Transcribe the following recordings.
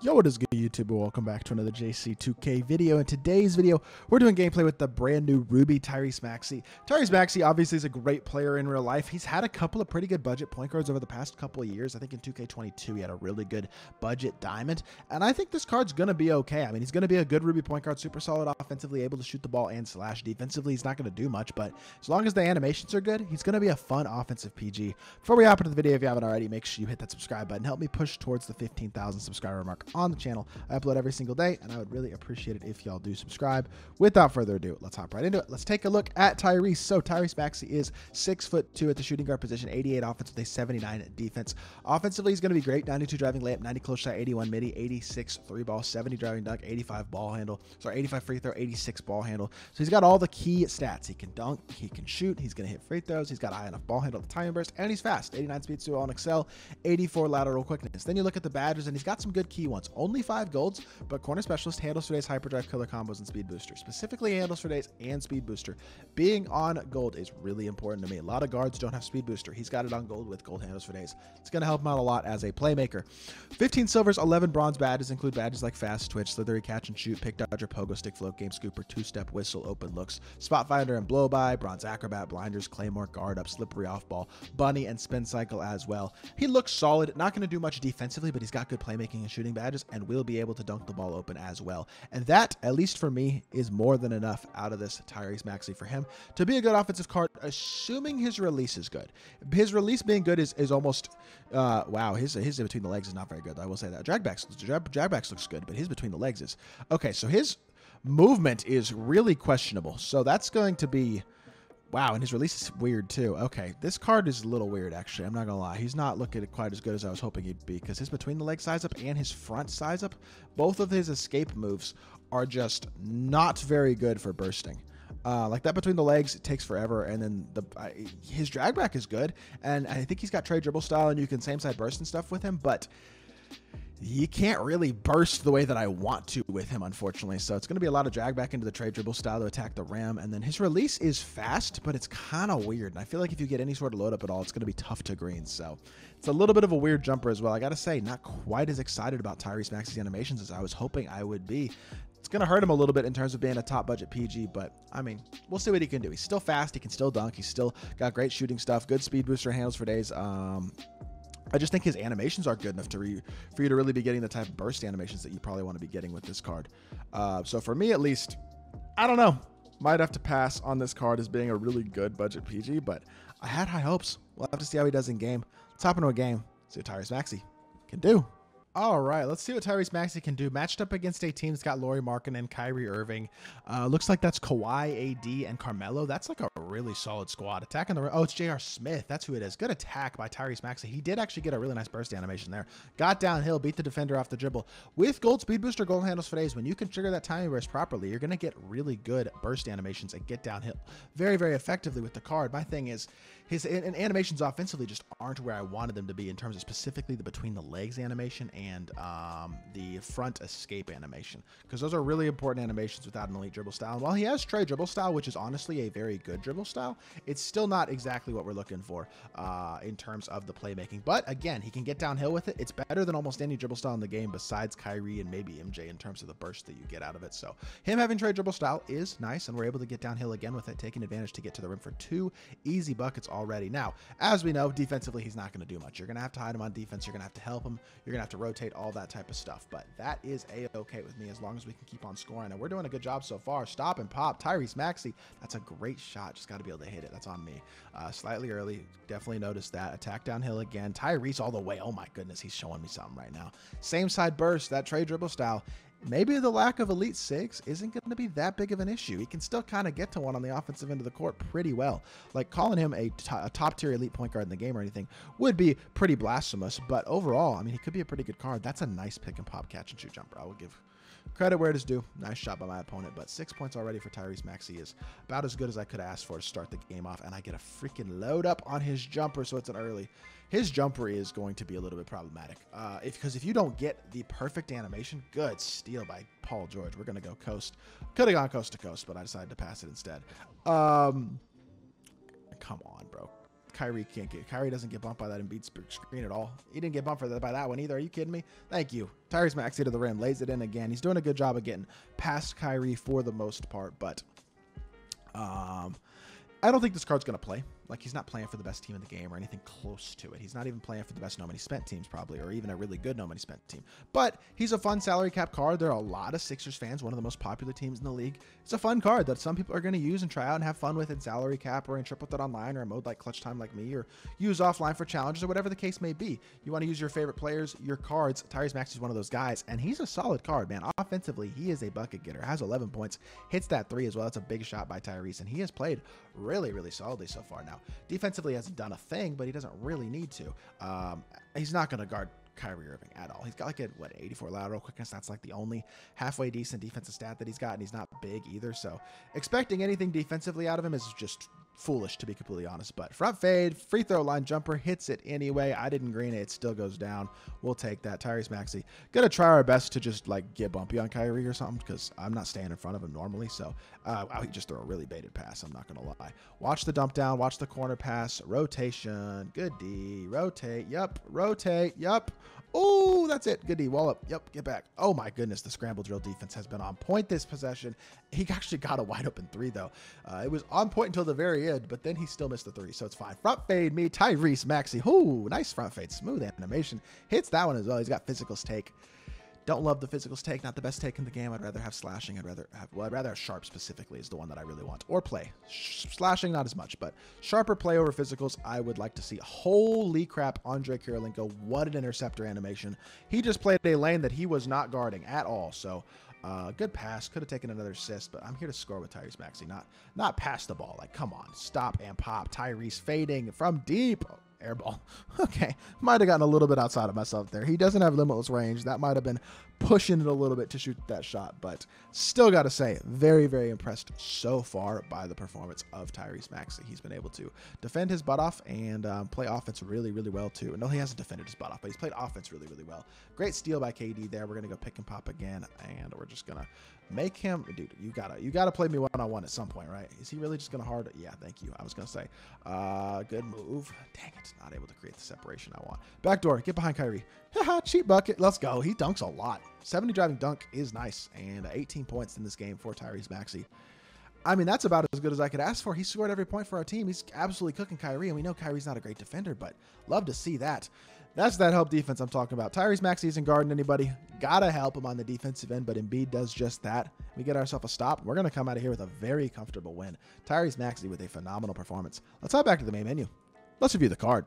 Yo, what is good, YouTube? Welcome back to another JC2K video. In today's video, we're doing gameplay with the brand new Ruby, Tyrese Maxey. Tyrese Maxey obviously is a great player in real life. He's had a couple of pretty good budget point guards over the past couple of years. I think in 2K22, he had a really good budget diamond. And I think this card's going to be okay. I mean, he's going to be a good Ruby point guard, super solid offensively, able to shoot the ball and slash. Defensively, he's not going to do much, but as long as the animations are good, he's going to be a fun offensive PG. Before we hop into the video, if you haven't already, make sure you hit that subscribe button. Help me push towards the 15,000 subscriber mark on the channel. I upload every single day, and I would really appreciate it if y'all do subscribe. Without further ado, let's hop right into it. Let's take a look at Tyrese. So Tyrese Maxey is 6'2" at the shooting guard position, 88 offense with a 79 defense. Offensively, he's going to be great. 92 driving layup, 90 close shot, 81 midi, 86 three ball, 70 driving dunk, 85 ball handle. Sorry, 85 free throw, 86 ball handle. So he's got all the key stats. He can dunk, he can shoot, he's going to hit free throws, he's got high enough ball handle to time burst, and he's fast. 89 speed to on Excel, 84 lateral quickness. Then you look at the Badgers, and he's got some good key ones. Only 5 golds, but corner specialist, handles for days, hyperdrive, killer combos, and speed booster. Specifically handles for days and speed booster. Being on gold is really important to me. A lot of guards don't have speed booster. He's got it on gold with gold handles for days. It's going to help him out a lot as a playmaker. 15 silvers, 11 bronze badges include badges like fast, twitch, slithery, catch and shoot, pick dodger, pogo stick, float, game scooper, two-step whistle, open looks, spot finder and blow by, bronze acrobat, blinders, claymore, guard up, slippery off ball, bunny, and spin cycle as well. He looks solid. Not going to do much defensively, but he's got good playmaking and shooting badges, and will be able to dunk the ball open as well. And that, at least for me, is more than enough out of this Tyrese Maxey for him to be a good offensive card, assuming his release is good. His release being good is almost, wow, his in between the legs is not very good. I will say that. Dragbacks looks good, but his between the legs is. Okay, so his movement is really questionable. So that's going to be, wow, and his release is weird too. Okay, this card is a little weird, actually. I'm not going to lie. He's not looking quite as good as I was hoping he'd be, because his between-the-leg size-up and his front size-up, both of his escape moves are just not very good for bursting. Like that between the legs, it takes forever. And then his drag back is good, and I think he's got trade dribble style, and you can same-side burst and stuff with him, but you can't really burst the way that I want to with him, unfortunately. So it's going to be a lot of drag back into the trade dribble style to attack the rim. And then his release is fast, but it's kind of weird. And I feel like if you get any sort of load up at all, it's going to be tough to green. So it's a little bit of a weird jumper as well. I got to say, not quite as excited about Tyrese Maxey's animations as I was hoping I would be. It's going to hurt him a little bit in terms of being a top budget PG, but I mean, we'll see what he can do. He's still fast. He can still dunk. He's still got great shooting stuff, good speed booster, handles for days. I just think his animations aren't good enough to for you to really be getting the type of burst animations that you probably want to be getting with this card. So for me, at least, I don't know. Might have to pass on this card as being a really good budget PG, but I had high hopes. We'll have to see how he does in game. Let's hop into a game, see what Tyrese Maxey can do. All right, let's see what Tyrese Maxey can do. Matched up against a team that's got Laurie Markkanen, Kyrie Irving. Looks like that's Kawhi, AD, and Carmelo. That's like a really solid squad. Attacking the rim. Oh, it's J.R. Smith. That's who it is. Good attack by Tyrese Maxey. He did actually get a really nice burst animation there. Got downhill, beat the defender off the dribble. With gold speed booster, gold handles for days, when you can trigger that timing burst properly, you're going to get really good burst animations and get downhill very, very effectively with the card. My thing is, his animations offensively just aren't where I wanted them to be in terms of specifically the between the legs animation and the front escape animation, because those are really important animations without an elite dribble style. And while he has trade dribble style, which is honestly a very good dribble style, it's still not exactly what we're looking for in terms of the playmaking. But again, he can get downhill with it. It's better than almost any dribble style in the game besides Kyrie and maybe MJ in terms of the burst that you get out of it. So him having trade dribble style is nice, and we're able to get downhill again with it, taking advantage to get to the rim for 2 easy buckets already. Now, as we know, defensively, he's not going to do much. You're going to have to hide him on defense. You're going to have to help him. You're going to have to rotate, all that type of stuff. But that is a-okay with me as long as we can keep on scoring. And we're doing a good job so far. Stop and pop. Tyrese Maxey, that's a great shot. Just got to be able to hit it. That's on me. Slightly early. Definitely noticed that. Attack downhill again. Tyrese all the way. Oh, my goodness. He's showing me something right now. Same side burst. That trade dribble style. Maybe the lack of elite 6 isn't going to be that big of an issue. He can still kind of get to one on the offensive end of the court pretty well. Like, calling him a top-tier elite point guard in the game or anything would be pretty blasphemous. But overall, I mean, he could be a pretty good card. That's a nice pick-and-pop catch-and-shoot jumper. I will give credit where it is due. Nice shot by my opponent, but 6 points already for Tyrese Maxey is about as good as I could ask for to start the game off, and I get a freaking load up on his jumper, so it's an early. His jumper is going to be a little bit problematic, because if you don't get the perfect animation, good steal by Paul George. We're going to go coast. Could have gone coast to coast, but I decided to pass it instead. Come on, bro. Kyrie can't get. Kyrie doesn't get bumped by that Embiid screen at all. He didn't get bumped by that one either. Are you kidding me? Thank you. Tyrese Maxey to the rim, lays it in again. He's doing a good job of getting past Kyrie for the most part, but I don't think this card's going to play. Like, he's not playing for the best team in the game or anything close to it. He's not even playing for the best no-money spent teams, probably, or even a really good no-money spent team. But he's a fun salary cap card. There are a lot of Sixers fans, one of the most popular teams in the league. It's a fun card that some people are going to use and try out and have fun with in salary cap or in triple threat online or a mode like Clutch Time like me or use offline for challenges or whatever the case may be. You want to use your favorite players, your cards. Tyrese Maxey is one of those guys, and he's a solid card, man. Offensively, he is a bucket getter, has 11 points, hits that three as well. That's a big shot by Tyrese, and he has played really, really solidly so far now. Defensively hasn't done a thing, but he doesn't really need to. He's not going to guard Kyrie Irving at all. He's got like a, what, 84 lateral quickness. That's like the only halfway decent defensive stat that he's got, and he's not big either. So expecting anything defensively out of him is just foolish, to be completely honest. But front fade, free throw line jumper, hits it anyway. I didn't green it. It still goes down. We'll take that. Tyrese Maxey gonna try our best to just like get bumpy on Kyrie or something, because I'm not staying in front of him normally. So wow, he just threw a really baited pass, I'm not gonna lie. Watch the dump down, watch the corner pass, rotation, good D, rotate, yep, rotate, yep. Oh, that's it. Good D, wall up. Yep, get back. Oh my goodness, the scramble drill defense has been on point this possession. He actually got a wide open three though. It was on point until the very end, but then he still missed the three, so it's fine. Front fade me, Tyrese Maxey. Ooh, nice front fade. Smooth animation. Hits that one as well. He's got physicals take. Don't love the physicals take. Not the best take in the game. I'd rather have slashing. I'd rather have sharp specifically is the one that I really want. Or play. Slashing, not as much, but sharper play over physicals I would like to see. Holy crap, Andre Kirilenko. What an interceptor animation. He just played a lane that he was not guarding at all. So good pass. Could have taken another assist, but I'm here to score with Tyrese Maxey. Not pass the ball. Like, come on. Stop and pop. Tyrese fading from deep. Airball. Okay, might have gotten a little bit outside of myself there. He doesn't have limitless range. That might have been pushing it a little bit to shoot that shot, but still got to say, very, very impressed so far by the performance of Tyrese Maxey. He's been able to defend his butt off and play offense really, really well too. No, he hasn't defended his butt off, but he's played offense really, really well. Great steal by KD there. We're gonna go pick and pop again, and we're just gonna make him, dude. You gotta play me one-on-one at some point, right? Is he really just gonna hard? Yeah, thank you. I was gonna say, good move. Dang it, not able to create the separation I want. Backdoor, get behind Kyrie. Haha, cheap bucket. Let's go. He dunks a lot. 70 driving dunk is nice, and 18 points in this game for Tyrese Maxey. I mean, that's about as good as I could ask for. He scored every point for our team. He's absolutely cooking Kyrie, and we know Kyrie's not a great defender, but love to see that. That's that help defense I'm talking about. Tyrese Maxey isn't guarding anybody. Gotta help him on the defensive end, but Embiid does just that. We get ourselves a stop. We're going to come out of here with a very comfortable win. Tyrese Maxey with a phenomenal performance. Let's hop back to the main menu. Let's review the card.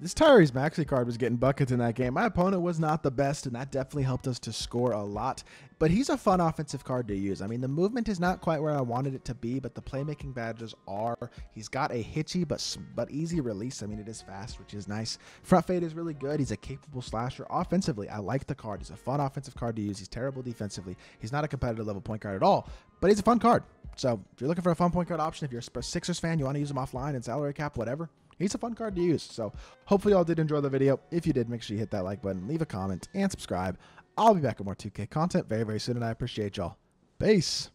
This Tyrese Maxey card was getting buckets in that game. My opponent was not the best, and that definitely helped us to score a lot. But he's a fun offensive card to use. I mean, the movement is not quite where I wanted it to be, but the playmaking badges are. He's got a hitchy but easy release. I mean, it is fast, which is nice. Front fade is really good. He's a capable slasher offensively. I like the card. He's a fun offensive card to use. He's terrible defensively. He's not a competitive level point guard at all, but he's a fun card. So if you're looking for a fun point guard option, if you're a Sixers fan, you want to use him offline and salary cap, whatever. He's a fun card to use. So hopefully y'all did enjoy the video. If you did, make sure you hit that like button, leave a comment, and subscribe. I'll be back with more 2K content very, very soon, and I appreciate y'all. Peace.